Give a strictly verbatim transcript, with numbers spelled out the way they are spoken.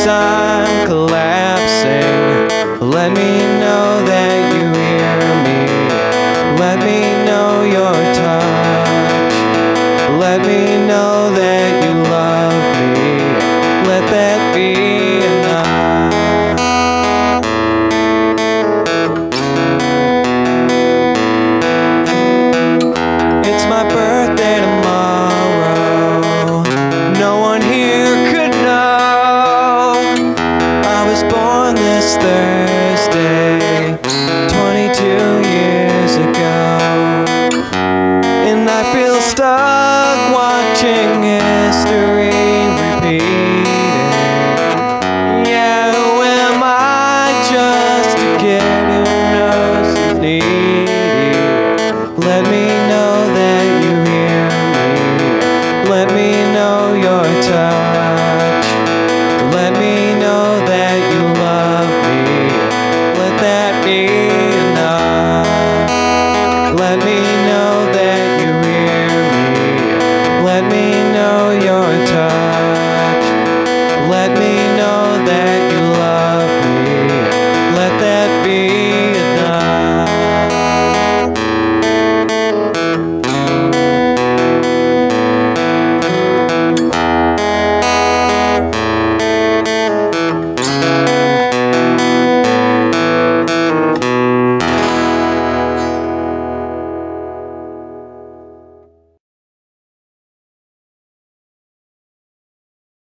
as I'm collapsing, let me know that you hear me. Let me know your touch. Let me know that you love me. Let that be enough. It's my birthday tomorrow. No one here could know. I was born this Thursday.